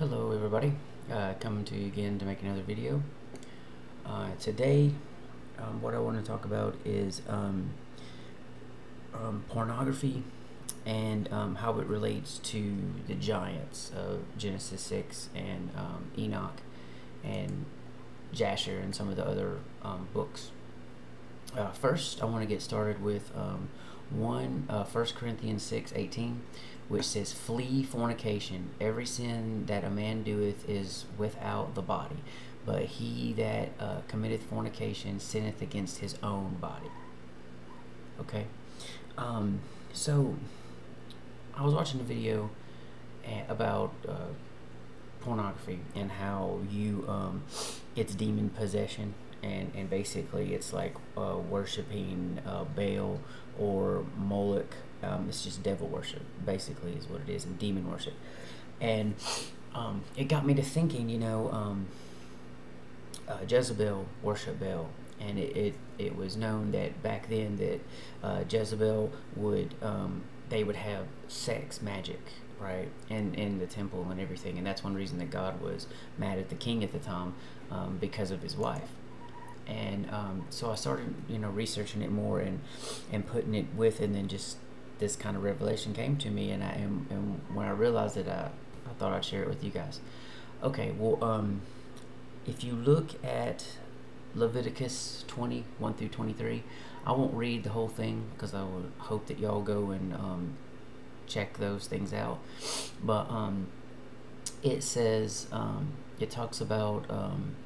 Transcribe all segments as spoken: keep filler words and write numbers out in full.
Hello everybody, uh, coming to you again to make another video. Uh, today um, what I want to talk about is um, um, pornography and um, how it relates to the giants of Genesis six and um, Enoch and Jasher and some of the other um, books. Uh, first I want to get started with um, one uh, First Corinthians six eighteen, which says, "Flee fornication. Every sin that a man doeth is without the body, but he that uh, committeth fornication sinneth against his own body." Okay, um, so I was watching a video about uh, pornography and how you um, it's demon possession. And, and basically it's like uh, worshiping uh, Baal or Molech. Um, it's just devil worship, basically, is what it is, and demon worship. And um, it got me to thinking, you know, um, uh, Jezebel worshiped Baal, and it, it, it was known that back then that uh, Jezebel would, um, they would have sex magic, right, and in the temple and everything, and that's one reason that God was mad at the king at the time, um, because of his wife. And um, so I started, you know, researching it more and and putting it with, and then just this kind of revelation came to me, and I and, and when I realized it, I, I thought I'd share it with you guys. Okay, well, um, if you look at Leviticus twenty, one through twenty-three, I won't read the whole thing because I would hope that y'all go and um, check those things out. But um, it says, um, it talks about. Um,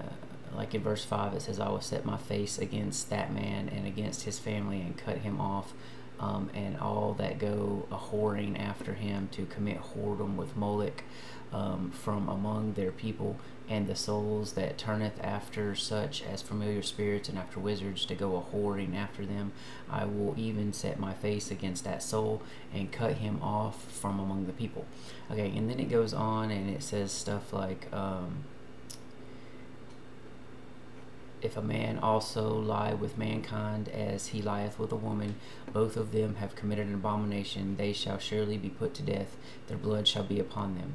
Uh, like in verse five, it says, "I will set my face against that man and against his family and cut him off, um, and all that go a-whoring after him to commit whoredom with Molech um, from among their people, and the souls that turneth after such as familiar spirits and after wizards to go a-whoring after them. I will even set my face against that soul and cut him off from among the people." Okay, and then it goes on and it says stuff like, um, "If a man also lie with mankind as he lieth with a woman, both of them have committed an abomination. They shall surely be put to death. Their blood shall be upon them.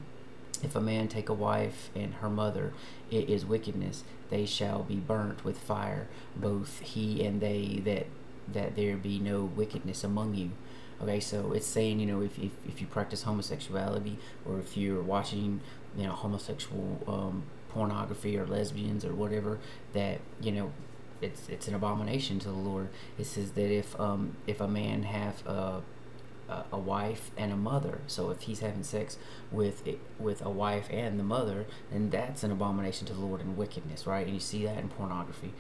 If a man take a wife and her mother, it is wickedness. They shall be burnt with fire, both he and they, that that there be no wickedness among you." Okay, so it's saying, you know, if, if, if you practice homosexuality, or if you're watching, you know, homosexual um, pornography or lesbians or whatever, that, you know, it's it's an abomination to the Lord. It says that if um if a man have a a wife and a mother, so if he's having sex with with a wife and the mother, then that's an abomination to the Lord and wickedness, right? And you see that in pornography.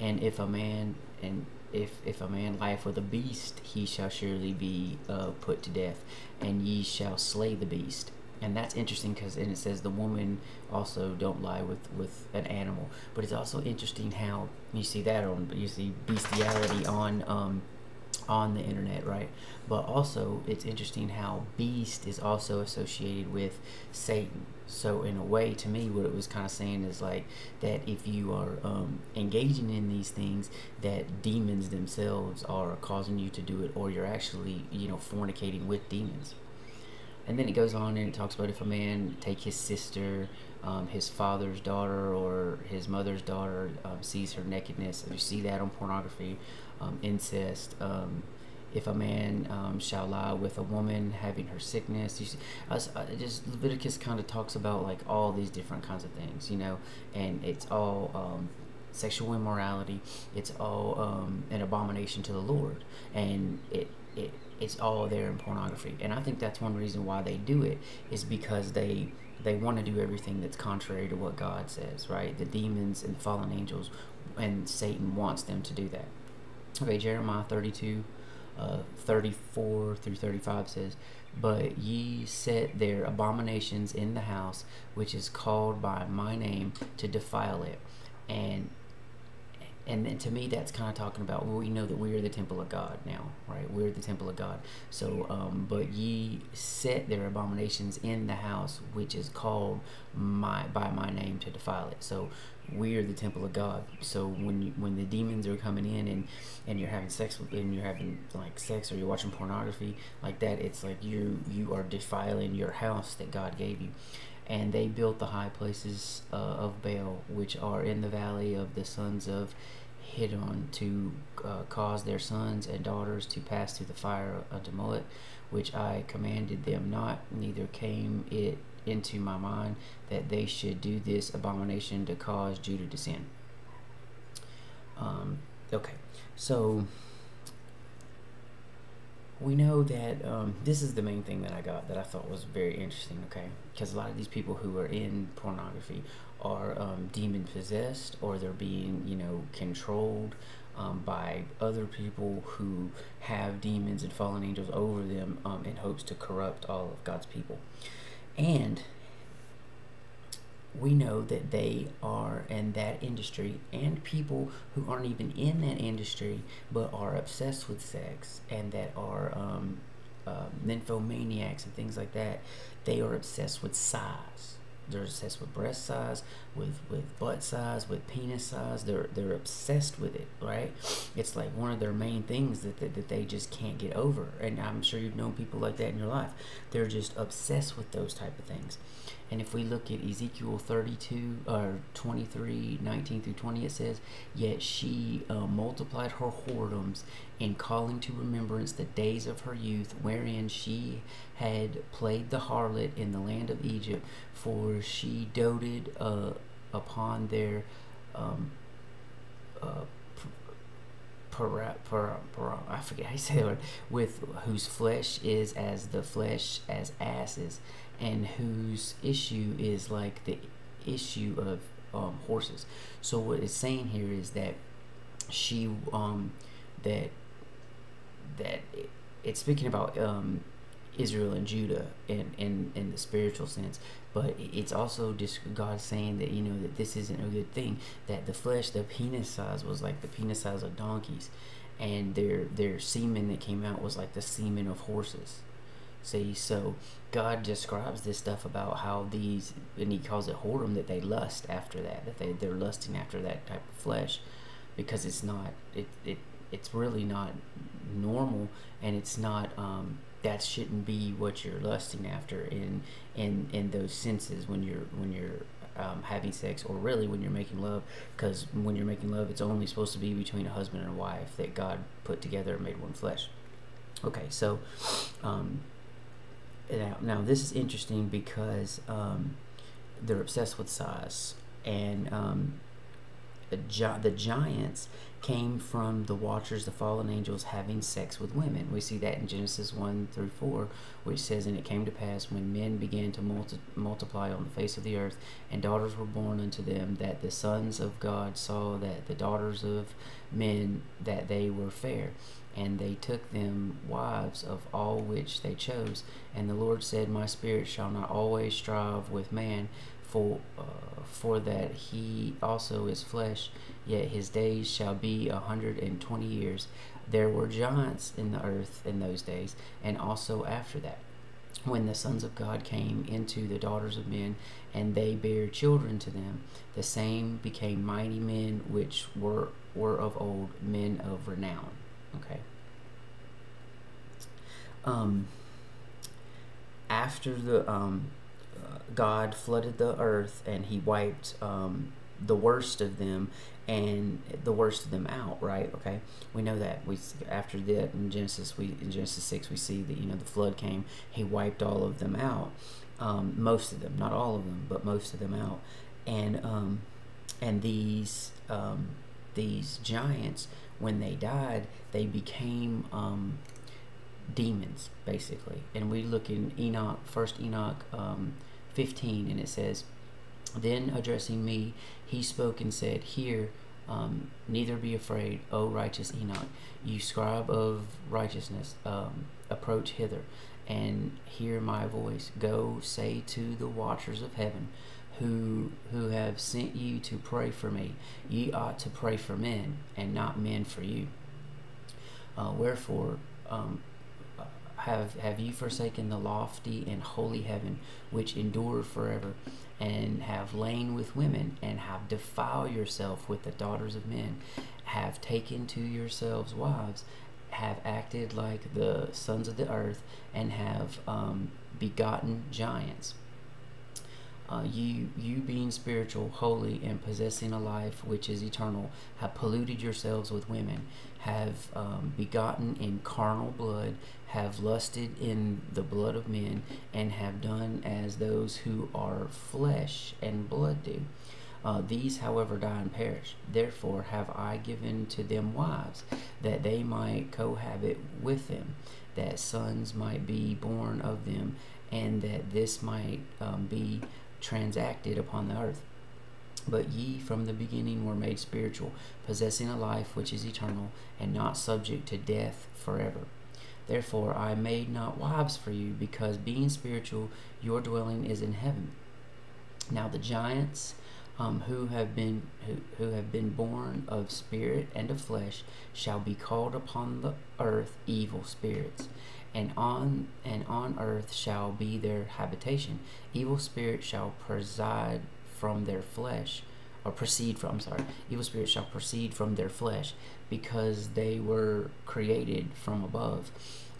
And if a man and if if a man lieth with a beast, he shall surely be uh, put to death, and ye shall slay the beast. And that's interesting because, and it says the woman also don't lie with with an animal. But it's also interesting how you see that on, you see bestiality on um on the internet, right? But also it's interesting how beast is also associated with Satan. So in a way, to me, what it was kind of saying is like that if you are um, engaging in these things, that demons themselves are causing you to do it, or you're actually, you know, fornicating with demons. And then it goes on and it talks about if a man take his sister, um, his father's daughter, or his mother's daughter, um, sees her nakedness. You see that on pornography, um, incest. Um, if a man um, shall lie with a woman having her sickness. You see, I, I just, Leviticus kind of talks about like all these different kinds of things, you know, and it's all um, sexual immorality. It's all um, an abomination to the Lord, and it. It, it's all there in pornography. And I think that's one reason why they do it, is because they they want to do everything that's contrary to what God says, right? The demons and the fallen angels and Satan wants them to do that. Okay, Jeremiah thirty-two, uh, thirty-four through thirty-five says, "But ye set their abominations in the house, which is called by my name, to defile it." And And then to me, that's kind of talking about, well, we know that we are the temple of God now, right? We're the temple of God. So, um, "but ye set their abominations in the house, which is called my by my name, to defile it." So we're the temple of God. So when you, when the demons are coming in and and you're having sex with and you're having like sex or you're watching pornography like that, it's like you you are defiling your house that God gave you. And they built the high places uh, of Baal, which are in the valley of the sons of Hidon, to uh, cause their sons and daughters to pass through the fire unto Molech, which I commanded them not, neither came it into my mind that they should do this abomination to cause Judah to sin. Um, okay, so we know that um, this is the main thing that I got that I thought was very interesting, okay? Because a lot of these people who are in pornography are um, demon possessed, or they're being, you know, controlled um, by other people who have demons and fallen angels over them um, in hopes to corrupt all of God's people. And we know that they are in that industry, and people who aren't even in that industry but are obsessed with sex and that are um, uh, nymphomaniacs and things like that, they are obsessed with size. They're obsessed with breast size, with, with butt size, with penis size. They're, they're obsessed with it, right? It's like one of their main things that, that, that they just can't get over. And I'm sure you've known people like that in your life. They're just obsessed with those type of things. And if we look at Ezekiel thirty-two, or twenty-three, nineteen through twenty, it says, "Yet she uh, multiplied her whoredoms in calling to remembrance the days of her youth, wherein she had played the harlot in the land of Egypt, for she doted uh, upon their um, uh, Para, para, para, I forget how you say the word, with whose flesh is as the flesh as asses, and whose issue is like the issue of um, horses." So what it's saying here is that she, um, that that it, it's speaking about um, Israel and Judah in in in the spiritual sense, but it's also just God saying that, you know, that this isn't a good thing, that the flesh, the penis size, was like the penis size of donkeys, and their their semen that came out was like the semen of horses. See, so God describes this stuff about how these, and he calls it whoredom, that they lust after that, that they they're lusting after that type of flesh, because it's not it it it's really not normal, and it's not um. that shouldn't be what you're lusting after in in in those senses when you're when you're um, having sex, or really when you're making love, because when you're making love, it's only supposed to be between a husband and a wife that God put together and made one flesh. Okay, so um, now, now this is interesting because um, they're obsessed with size, and um, the, gi the giants came from the watchers, the fallen angels having sex with women. We see that in Genesis one through four, which says, "And it came to pass, when men began to multi multiply on the face of the earth, and daughters were born unto them, that the sons of God saw that the daughters of men, that they were fair, and they took them wives of all which they chose. And the Lord said, My spirit shall not always strive with man, for uh, for that he also is flesh, yet his days shall be a hundred and twenty years. There were giants in the earth in those days, and also after that, when the sons of God came into the daughters of men, and they bare children to them. The same became mighty men, which were were of old, men of renown." Okay. Um. After the um. God flooded the earth, and he wiped um, the worst of them and the worst of them out, right? Okay, we know that. We after that in Genesis, we in Genesis six, we see that, you know, the flood came. He wiped all of them out, um, most of them, not all of them, but most of them out. And um, and these um, these giants, when they died, they became um, demons, basically. And we look in Enoch, first Enoch. Um, fifteen, and it says, "Then addressing me, he spoke and said, Hear, um, neither be afraid, O righteous Enoch, you scribe of righteousness, um, approach hither, and hear my voice. Go, say to the watchers of heaven, who who have sent you to pray for me, ye ought to pray for men, and not men for you. Uh, wherefore, um, have, have you forsaken the lofty and holy heaven, which endure forever, and have lain with women, and have defiled yourself with the daughters of men, have taken to yourselves wives, have acted like the sons of the earth, and have um, begotten giants. Uh, you, you being spiritual, holy, and possessing a life which is eternal, have polluted yourselves with women, have um, begotten in carnal blood, have lusted in the blood of men, and have done as those who are flesh and blood do. Uh, these, however, die and perish. Therefore have I given to them wives, that they might cohabit with them, that sons might be born of them, and that this might um, be transacted upon the earth. But ye from the beginning were made spiritual, possessing a life which is eternal, and not subject to death forever. Therefore I made not wives for you, because being spiritual your dwelling is in heaven. Now the giants um, who have been who, who have been born of spirit and of flesh shall be called upon the earth evil spirits, and on and on earth shall be their habitation. Evil spirits shall preside from their flesh, or proceed from, I'm sorry, evil spirits shall proceed from their flesh, because they were created from above.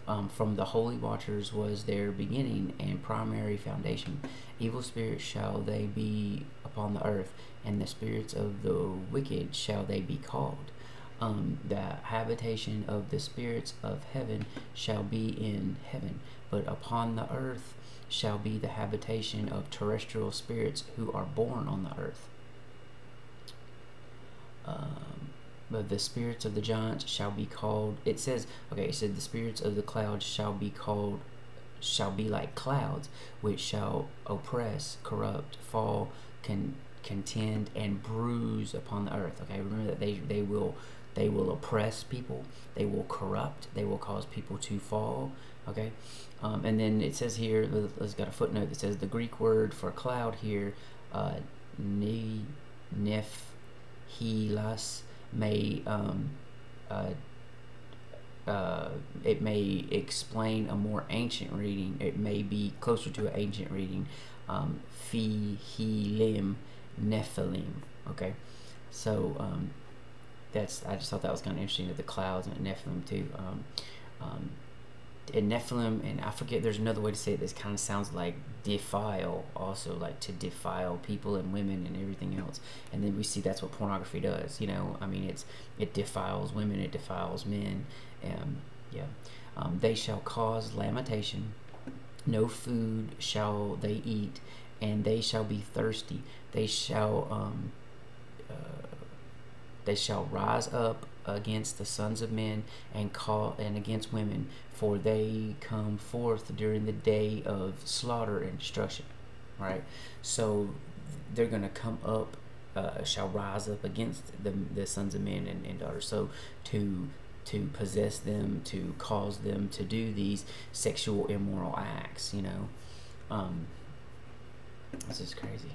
Um, from the holy watchers was their beginning and primary foundation. Evil spirits shall they be upon the earth, and the spirits of the wicked shall they be called. Um, the habitation of the spirits of heaven shall be in heaven, but upon the earth shall be the habitation of terrestrial spirits who are born on the earth. Um, but the spirits of the giants shall be called, it says, okay, it said the spirits of the clouds shall be called, shall be like clouds, which shall oppress, corrupt, fall, con, contend, and bruise upon the earth. Okay, remember that they, they will, they will oppress people, they will corrupt, they will cause people to fall. Okay, um, and then it says here, it's got a footnote that says the Greek word for cloud here, uh, nephilas, may um, uh, uh, it may explain a more ancient reading. It may be closer to an ancient reading, um, Phihilim, Nephilim. Okay, so um, that's, I just thought that was kind of interesting, that the clouds and Nephilim too. Um, um, And Nephilim, and I forget, there's another way to say it. This kind of sounds like defile, also like to defile people and women and everything else. And then we see that's what pornography does. You know, I mean, it's it defiles women, it defiles men. Um, yeah, um, they shall cause lamentation. No food shall they eat, and they shall be thirsty. They shall um, uh, they shall rise up against the sons of men, and call and against women, for they come forth during the day of slaughter and destruction. Right, so they're gonna come up, uh, shall rise up against the, the sons of men and, and daughters. So to to possess them, to cause them to do these sexual immoral acts. You know, um, this is crazy.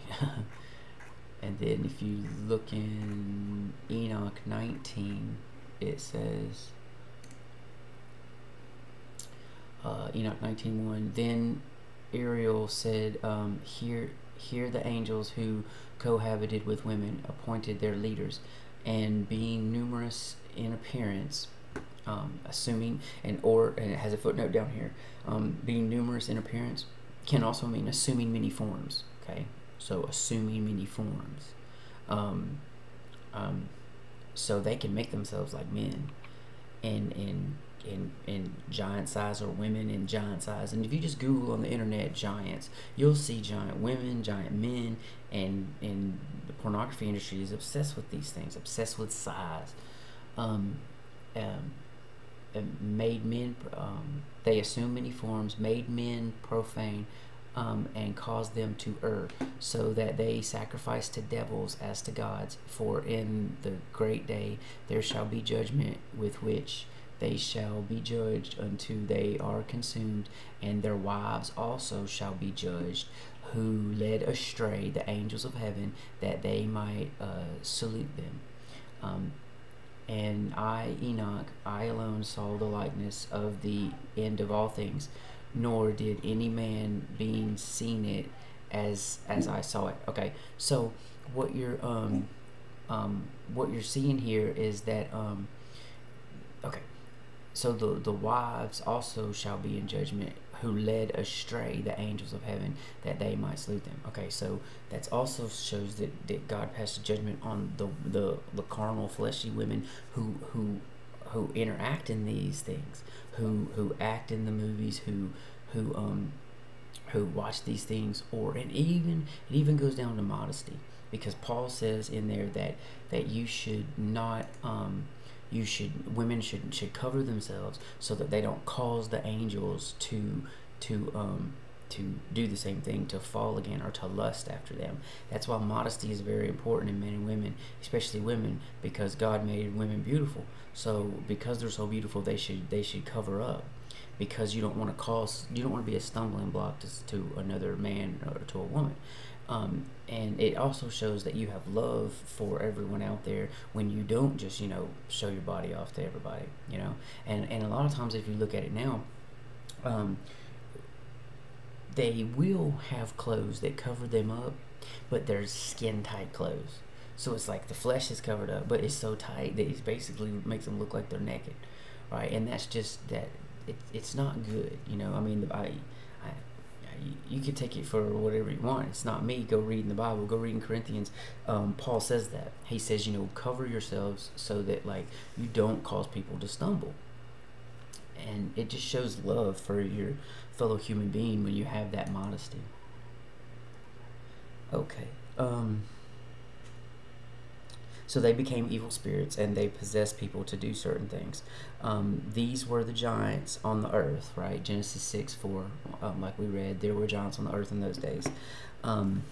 And then if you look in Enoch nineteen, it says, uh, Enoch nineteen one, then Ariel said, um, hear, hear the angels who cohabited with women, appointed their leaders, and being numerous in appearance, um, assuming, and or, and it has a footnote down here, um, being numerous in appearance can also mean assuming many forms, okay? So assuming many forms, um, um, so they can make themselves like men, and in in in giant size, or women in giant size. And if you just Google on the internet giants, you'll see giant women, giant men, and and the pornography industry is obsessed with these things, obsessed with size. Um, um, made men, um, they assume many forms, made men profane. Um, and cause them to err, so that they sacrifice to devils as to gods, for in the great day there shall be judgment, with which they shall be judged until they are consumed, and their wives also shall be judged, who led astray the angels of heaven, that they might uh, salute them. Um, And I, Enoch, I alone saw the likeness of the end of all things, nor did any man being seen it as as I saw it. Okay, so what you're um um what you're seeing here is that um okay, so the the wives also shall be in judgment, who led astray the angels of heaven, that they might slew them. Okay, so that also shows that, that God passed a judgment on the, the the carnal, fleshy women who who who interact in these things, who who act in the movies, who who um who watch these things, or and even it even goes down to modesty, because Paul says in there that that you should not um. You should women should should cover themselves so that they don't cause the angels to to um to do the same thing, to fall again or to lust after them. That's why modesty is very important in men and women, especially women, because God made women beautiful. So because they're so beautiful, they should they should cover up, because you don't want to cause you don't want to be a stumbling block to to another man or to a woman. Um, and it also shows that you have love for everyone out there when you don't just, you know, show your body off to everybody, you know. And, and a lot of times if you look at it now, um, they will have clothes that cover them up, but they're skin-tight clothes. So it's like the flesh is covered up, but it's so tight that it basically makes them look like they're naked, right? And that's just that it, it's not good, you know. I mean, the I, I you can take it for whatever you want. It's not me. Go read in the Bible. Go read in Corinthians. Um, Paul says that. He says, you know, cover yourselves so that, like, you don't cause people to stumble. And it just shows love for your fellow human being when you have that modesty. Okay. Um... So they became evil spirits, and they possessed people to do certain things. Um, these were the giants on the earth, right? Genesis six, four, um, like we read, there were giants on the earth in those days. Um,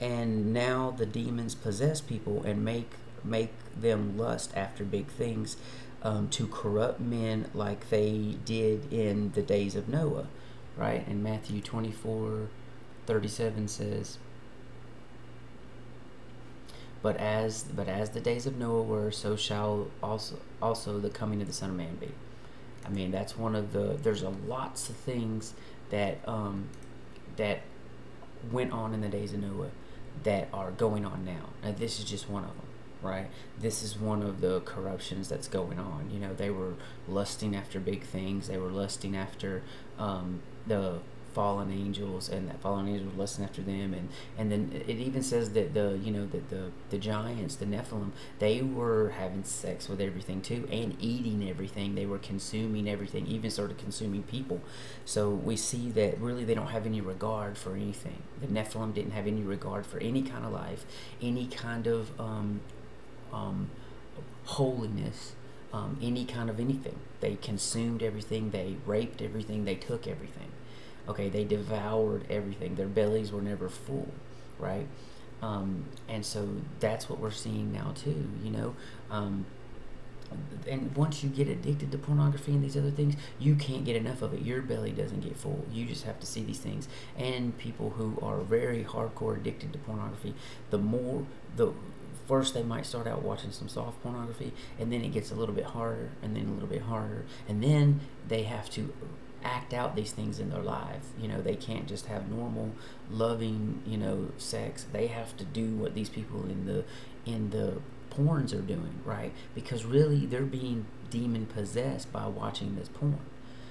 and now the demons possess people and make, make them lust after big things, um, to corrupt men like they did in the days of Noah, right? And Matthew twenty-four, thirty-seven says, But as but as the days of Noah were, so shall also also the coming of the Son of Man be. I mean, that's one of the there's a lots of things that um that went on in the days of Noah that are going on now. Now this is just one of them, right? This is one of the corruptions that's going on. You know, they were lusting after big things. They were lusting after um the fallen angels, and that fallen angels were lusting after them, and and then it even says that the you know that the the giants, the Nephilim, they were having sex with everything too, and eating everything. They were consuming everything, even started consuming people. So we see that really they don't have any regard for anything. The Nephilim didn't have any regard for any kind of life, any kind of um, um, holiness, um, any kind of anything. They consumed everything. They raped everything. They took everything. Okay, they devoured everything. Their bellies were never full, right? Um, and so that's what we're seeing now too, you know? Um, and once you get addicted to pornography and these other things, you can't get enough of it. Your belly doesn't get full. You just have to see these things. And people who are very hardcore addicted to pornography, the more, the first they might start out watching some soft pornography, and then it gets a little bit harder, and then a little bit harder, and then they have to act out these things in their life. You know, they can't just have normal loving, you know, sex. They have to do what these people in the in the porns are doing, right? Because really they're being demon possessed by watching this porn.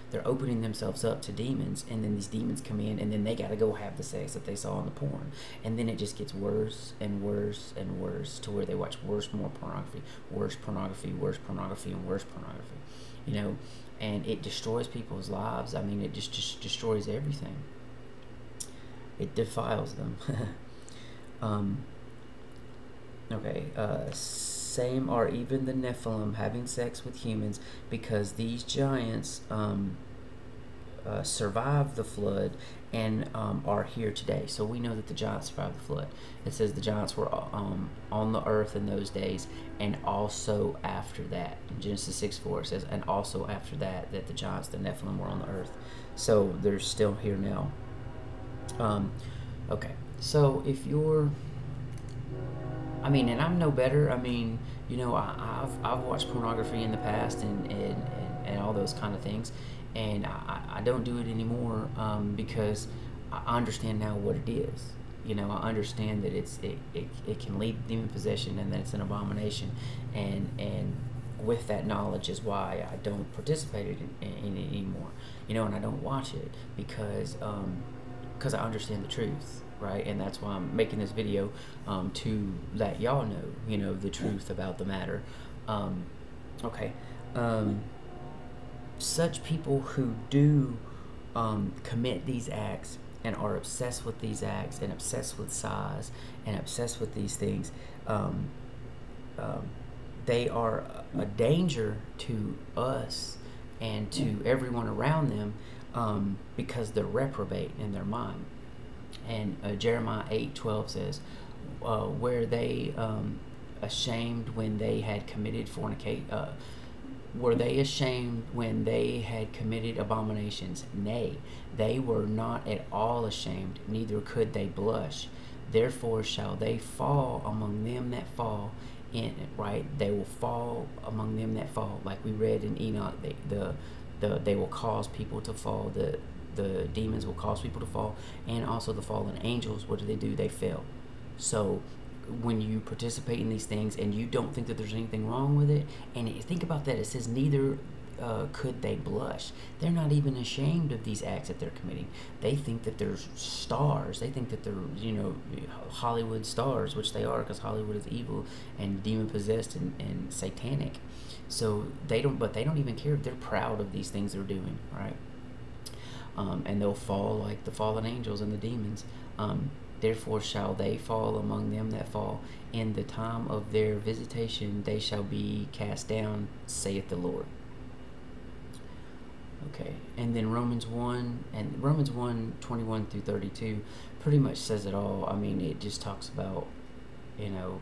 They're opening themselves up to demons, and then these demons come in, and then they got to go have the sex that they saw in the porn, and then it just gets worse and worse and worse, to where they watch worse, more pornography, worse pornography, worse pornography, and worse pornography, you know. And it destroys people's lives. I mean, it just, just destroys everything. It defiles them. um, okay. Uh, same are even the Nephilim having sex with humans, because these giants um, uh, survived the flood and um, are here today. So we know that the giants survived the flood. It says the giants were um, on the earth in those days, and also after that. In Genesis six, four, it says, and also after that, that the giants, the Nephilim, were on the earth. So they're still here now. Um, okay, so if you're... I mean, and I'm no better. I mean, You know, I, I've, I've watched pornography in the past and, and, and, and all those kind of things, and I, I don't do it anymore um, because I understand now what it is. You know, I understand that it's it, it, it can lead to demon possession and that it's an abomination, and and with that knowledge is why I don't participate in, in it anymore. You know, and I don't watch it because um, because I understand the truth. Right, and that's why I'm making this video um, to let y'all know, you know, the truth about the matter. Um, okay, um, such people who do um, commit these acts and are obsessed with these acts and obsessed with size and obsessed with these things, um, um, they are a danger to us and to everyone around them um, because they're reprobate in their mind. And uh, Jeremiah eight twelve says, uh, were they um, ashamed when they had committed fornication? Uh, were they ashamed when they had committed abominations? Nay, they were not at all ashamed, neither could they blush. Therefore shall they fall among them that fall in, right? They will fall among them that fall. Like we read in Enoch, they, the, the, they will cause people to fall. The, The demons will cause people to fall, and also the fallen angels, what do they do? They fail. So when you participate in these things and you don't think that there's anything wrong with it, and think about that, it says neither uh, could they blush. They're not even ashamed of these acts that they're committing. They think that they're stars. They think that they're, you know, Hollywood stars, which they are, because Hollywood is evil and demon possessed and, and satanic. So they don't, but they don't even care. They're proud of these things they're doing, right? Um, and they'll fall like the fallen angels and the demons. Um, therefore shall they fall among them that fall. In the time of their visitation they shall be cast down, saith the Lord. Okay, and then Romans one, and Romans one, twenty-one through thirty-two pretty much says it all. I mean, it just talks about, you know,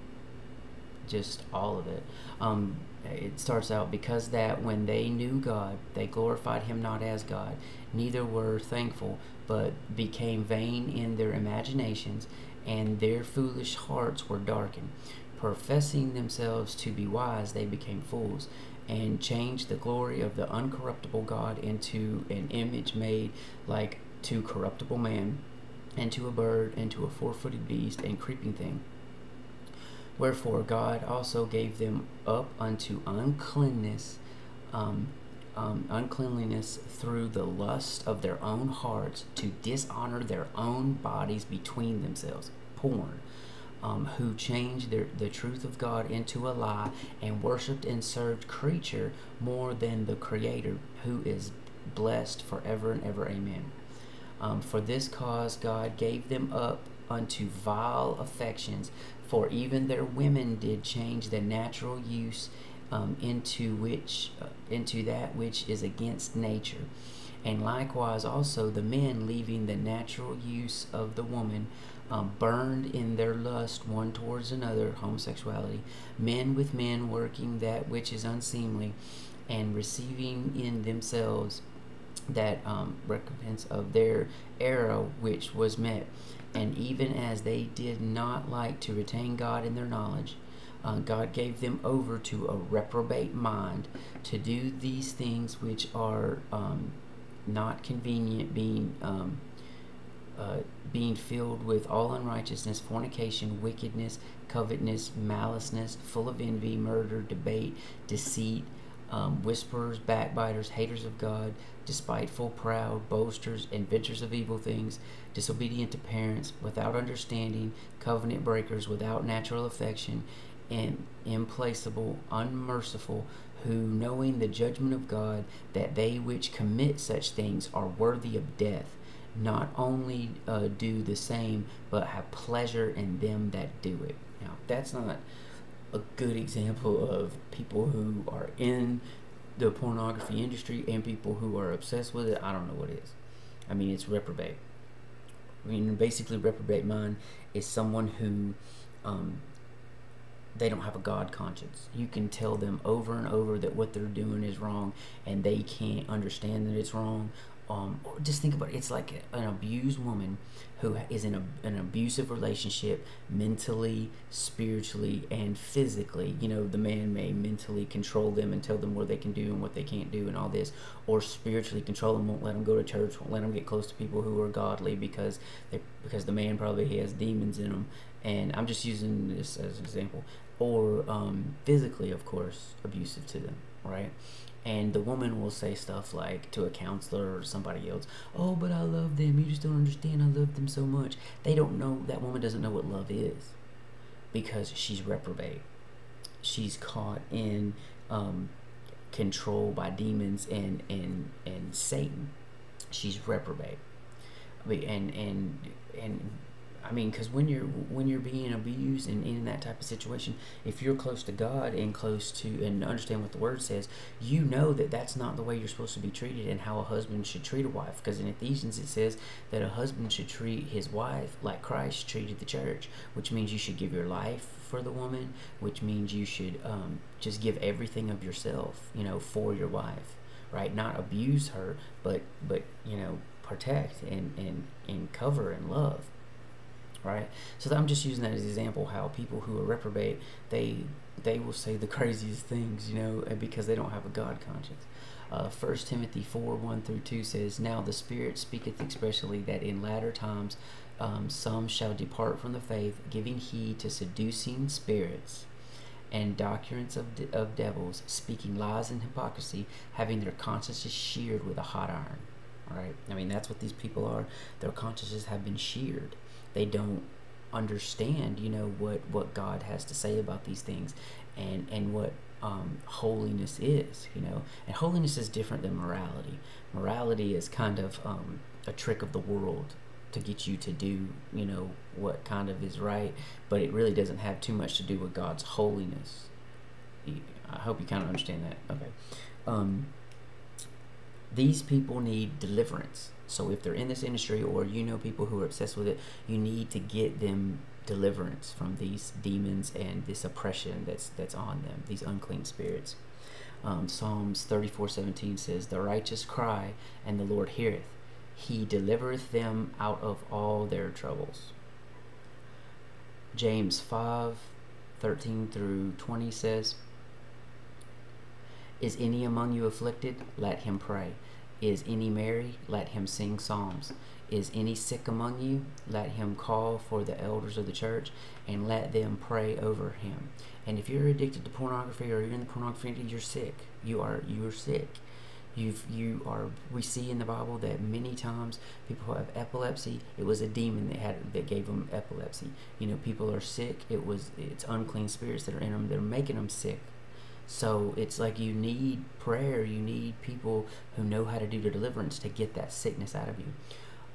just all of it. Um, it starts out, because that when they knew God, they glorified him not as God, neither were thankful, but became vain in their imaginations, and their foolish hearts were darkened. Professing themselves to be wise, they became fools, and changed the glory of the uncorruptible God into an image made like to corruptible man, and to a bird, and to a four-footed beast, and creeping thing. Wherefore God also gave them up unto uncleanness, um, um, uncleanliness through the lust of their own hearts, to dishonor their own bodies between themselves. Porn, um, who changed their, the truth of God into a lie, and worshipped and served creature more than the Creator, who is blessed forever and ever. Amen. Um, for this cause God gave them up unto vile affections, for even their women did change the natural use um, into which uh, into that which is against nature. And likewise also the men, leaving the natural use of the woman, um, burned in their lust one towards another, homosexuality, men with men, working that which is unseemly, and receiving in themselves that um, recompense of their error which was met. And even as they did not like to retain God in their knowledge, uh, God gave them over to a reprobate mind to do these things which are um, not convenient, being um, uh, being filled with all unrighteousness, fornication, wickedness, covetousness, maliceness, full of envy, murder, debate, deceit, Um, whisperers, backbiters, haters of God, despiteful, proud, boasters, inventors of evil things, disobedient to parents, without understanding, covenant breakers, without natural affection, and implacable, unmerciful, who, knowing the judgment of God, that they which commit such things are worthy of death, not only uh, do the same, but have pleasure in them that do it. Now, that's not a good example of people who are in the pornography industry and people who are obsessed with it. I don't know what it is. I mean, it's reprobate. I mean, basically, reprobate mind is someone who um, they don't have a God conscience. You can tell them over and over that what they're doing is wrong, and they can't understand that it's wrong, Um, just think about it. It's like an abused woman who is in a, an abusive relationship, mentally, spiritually, and physically. You know, the man may mentally control them and tell them what they can do and what they can't do and all this, or spiritually control them, won't let them go to church, won't let them get close to people who are godly because they, because the man probably has demons in him. And I'm just using this as an example. Or um, physically, of course, abusive to them, right? And the woman will say stuff like to a counselor or somebody else, "Oh, but I love them. You just don't understand. I love them so much." They don't know, that woman doesn't know what love is, because she's reprobate. She's caught in um, control by demons and, and, and Satan. She's reprobate. And, and, and I mean, because when you're, when you're being abused and in that type of situation, if you're close to God and close to and understand what the Word says, you know that that's not the way you're supposed to be treated and how a husband should treat a wife. Because in Ephesians it says that a husband should treat his wife like Christ treated the church, which means you should give your life for the woman, which means you should um, just give everything of yourself, you know, for your wife, right? Not abuse her, but, but you know, protect and, and, and cover and love. Right, so I'm just using that as an example. How people who are reprobate, they they will say the craziest things, you know, because they don't have a God conscience. Uh, First Timothy four, one through two says, "Now the Spirit speaketh expressly that in latter times um, some shall depart from the faith, giving heed to seducing spirits and doctrines of, de of devils, speaking lies and hypocrisy, having their consciences sheared with a hot iron." Right, I mean, that's what these people are. Their consciences have been sheared. They don't understand, you know, what what God has to say about these things, and and what um, holiness is, you know. And holiness is different than morality. Morality is kind of um, a trick of the world to get you to do, you know, what kind of is right, but it really doesn't have too much to do with God's holiness. I hope you kind of understand that. Okay. Um, these people need deliverance. So if they're in this industry, or you know people who are obsessed with it, you need to get them deliverance from these demons and this oppression that's that's on them, these unclean spirits. Um, Psalms thirty-four seventeen says, "The righteous cry, and the Lord heareth. He delivereth them out of all their troubles." James five thirteen through twenty says, "Is any among you afflicted? Let him pray. Is any merry? Let him sing psalms. Is any sick among you? Let him call for the elders of the church, and let them pray over him." And if you're addicted to pornography, or you're in the pornography, you're sick. You are you are sick. You've you are. We see in the Bible that many times people have epilepsy. It was a demon that had that gave them epilepsy. You know, people are sick. It was it's unclean spirits that are in them. They're making them sick. So it's like you need prayer. You need people who know how to do the deliverance to get that sickness out of you.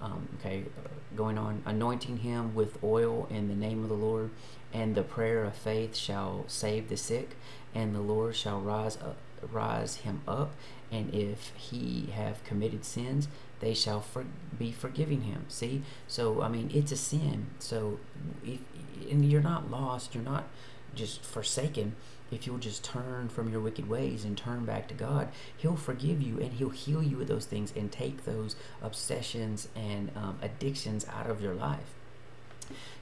Um, okay, going on, anointing him with oil in the name of the Lord, and the prayer of faith shall save the sick, and the Lord shall rise up, rise him up, and if he have committed sins, they shall for, be forgiving him. See, so I mean, it's a sin. So if and you're not lost, you're not just forsaken. If you'll just turn from your wicked ways and turn back to God, he'll forgive you and he'll heal you of those things and take those obsessions and um, addictions out of your life.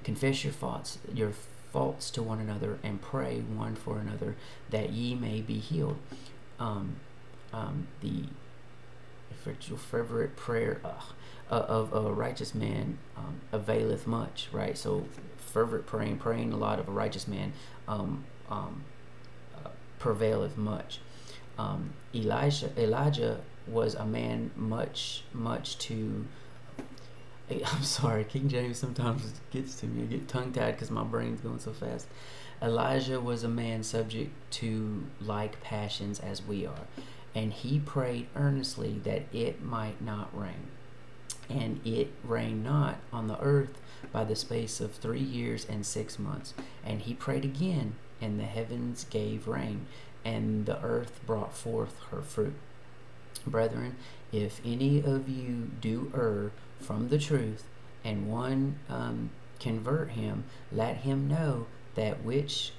Confess your faults, your faults to one another, and pray one for another that ye may be healed. Um, um, the fervent prayer uh, of a righteous man um, availeth much, right? So fervent praying, praying a lot of a righteous man um, um, prevaileth much. Um, Elijah, Elijah was a man much, much to, I'm sorry, King James sometimes gets to me. I get tongue-tied because my brain's going so fast. Elijah was a man subject to like passions as we are, and he prayed earnestly that it might not rain. And it rained not on the earth by the space of three years and six months. And he prayed again, and the heavens gave rain, and the earth brought forth her fruit. Brethren, if any of you do err from the truth, and one um, convert him, let him know that which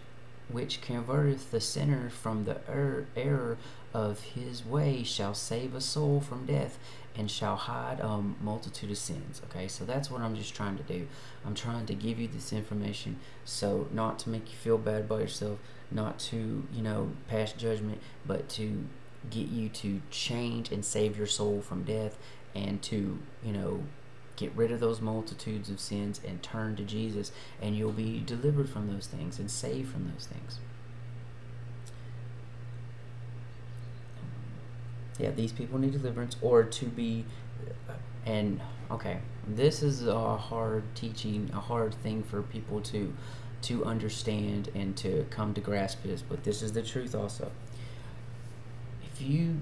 which converteth the sinner from the er error of his way shall save a soul from death, and shall hide a um, multitude of sins. Okay, so that's what I'm just trying to do. I'm trying to give you this information, so not to make you feel bad about yourself, not to, you know, pass judgment, but to get you to change and save your soul from death, and to, you know, get rid of those multitudes of sins and turn to Jesus, and you'll be delivered from those things and saved from those things. Yeah, these people need deliverance, or to be, and okay, this is a hard teaching, a hard thing for people to to understand and to come to grasp this, but this is the truth also. If you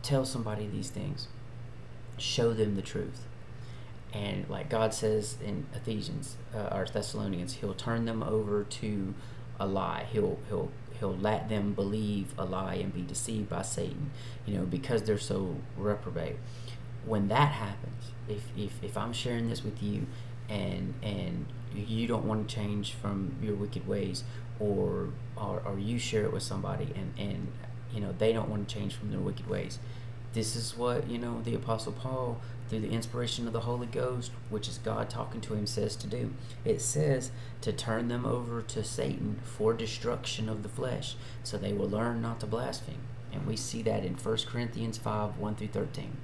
tell somebody these things, show them the truth, and like God says in Ephesians uh, or Thessalonians, He'll turn them over to a lie. He'll he'll he'll let them believe a lie and be deceived by Satan, you know, because they're so reprobate. When that happens, if if if I'm sharing this with you, and and you don't want to change from your wicked ways, or or, or you share it with somebody, and and you know they don't want to change from their wicked ways. This is what, you know, the Apostle Paul, through the inspiration of the Holy Ghost, which is God talking to him, says to do. It says to turn them over to Satan for destruction of the flesh, so they will learn not to blaspheme. And we see that in First Corinthians five, one through thirteen.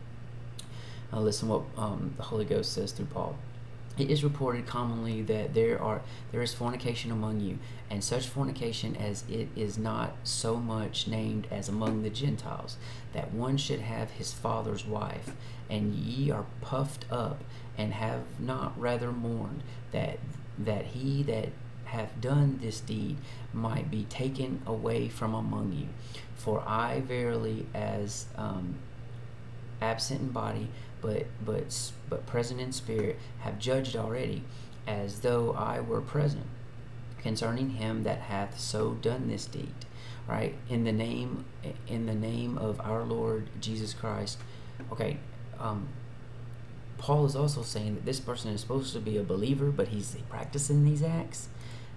Now listen what um, the Holy Ghost says through Paul. It is reported commonly that there are there is fornication among you, and such fornication as it is not so much named as among the Gentiles, that one should have his father's wife. And ye are puffed up, and have not rather mourned, that that he that hath done this deed might be taken away from among you. For I verily, as um, absent in body, but but but present in spirit, have judged already, as though I were present, concerning him that hath so done this deed. Right, in the name in the name of our Lord Jesus Christ. Okay, um, Paul is also saying that this person is supposed to be a believer, but he's practicing these acts.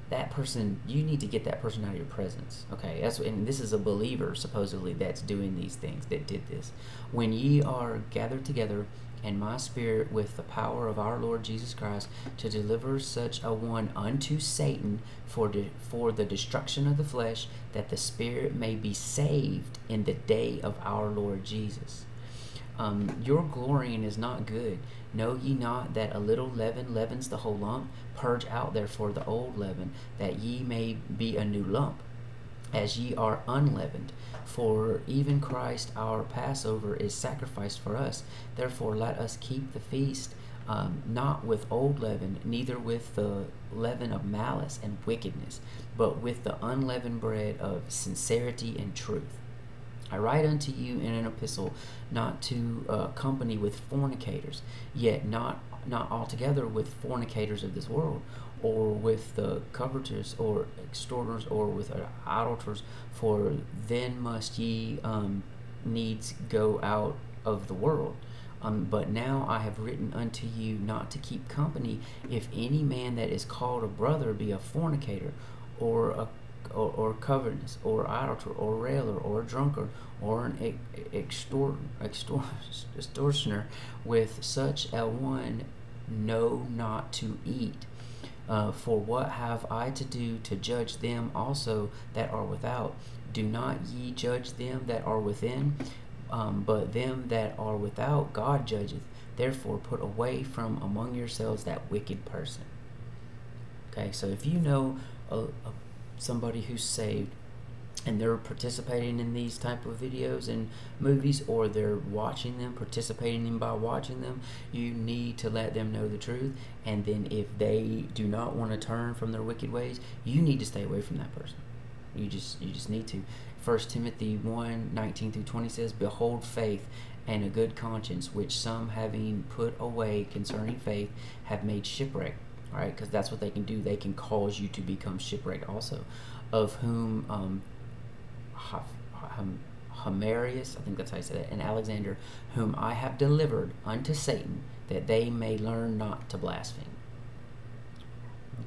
That person, you need to get that person out of your presence. Okay, that's what, and this is a believer, supposedly, that's doing these things, that did this. When ye are gathered together in my spirit with the power of our Lord Jesus Christ, to deliver such a one unto Satan for, de, for the destruction of the flesh, that the spirit may be saved in the day of our Lord Jesus. Um, your glorying is not good. Know ye not that a little leaven leavens the whole lump? Purge out therefore the old leaven, that ye may be a new lump, as ye are unleavened. For even Christ our Passover is sacrificed for us. Therefore let us keep the feast, um, not with old leaven, neither with the leaven of malice and wickedness, but with the unleavened bread of sincerity and truth. I write unto you in an epistle, not to uh, company with fornicators, yet not not altogether with fornicators of this world, or with the covetous, or extortioners, or with idolaters, for then must ye um, needs go out of the world. Um, but now I have written unto you not to keep company, if any man that is called a brother be a fornicator, or a Or, or covetous, or idolater, or railer, or drunkard, or an extort, extort, extortioner. With such a one know not to eat. Uh, for what have I to do to judge them also that are without? Do not ye judge them that are within? Um, but them that are without God judgeth. Therefore put away from among yourselves that wicked person. Okay, so if you know a, a somebody who's saved, and they're participating in these type of videos and movies, or they're watching them, participating in by watching them, you need to let them know the truth. And then if they do not want to turn from their wicked ways, you need to stay away from that person. You just you just need to. First Timothy one, nineteen through twenty says, behold faith and a good conscience, which some having put away concerning faith have made shipwreck. Right, because that's what they can do. They can cause you to become shipwrecked also. Of whom um, Homerius, I think that's how you say that, and Alexander, whom I have delivered unto Satan, that they may learn not to blaspheme.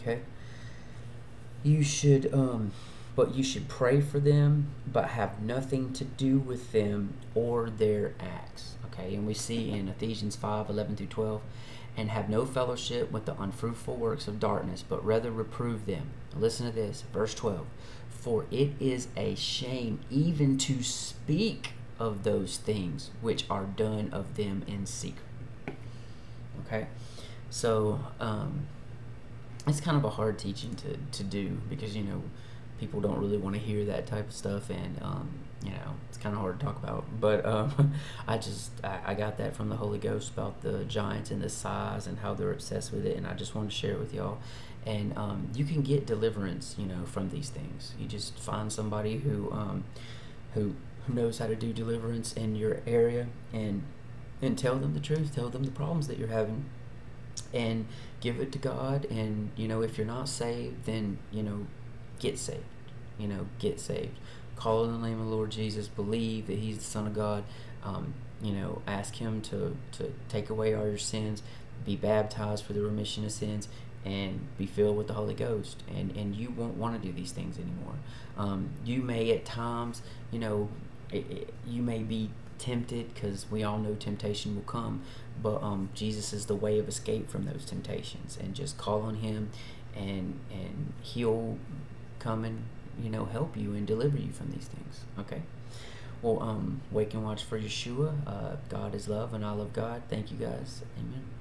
Okay? You should um, But you should pray for them, but have nothing to do with them or their acts. Okay, and we see in Ephesians five, eleven through twelve, and have no fellowship with the unfruitful works of darkness, but rather reprove them. Listen to this, verse twelve. For it is a shame even to speak of those things which are done of them in secret. Okay, so um, it's kind of a hard teaching to, to do, because, you know, people don't really want to hear that type of stuff, and um, you know, it's kind of hard to talk about. But um, I just I, I got that from the Holy Ghost about the giants and the size and how they're obsessed with it, and I just wanted to share it with y'all. And um, you can get deliverance, you know, from these things. You just find somebody who um, who knows how to do deliverance in your area, and and tell them the truth, tell them the problems that you're having, and give it to God. And you know, if you're not saved, then you know, get saved. You know, get saved. Call on the name of the Lord Jesus. Believe that He's the Son of God. Um, you know, ask Him to, to take away all your sins. Be baptized for the remission of sins. And be filled with the Holy Ghost. And, and you won't want to do these things anymore. Um, you may at times, you know, it, it, you may be tempted, because we all know temptation will come. But um, Jesus is the way of escape from those temptations. And just call on Him, and and He'll come and, you know, help you and deliver you from these things. Okay, well, um wake and watch for Yeshua. uh God is love, and I love God. Thank you guys. Amen.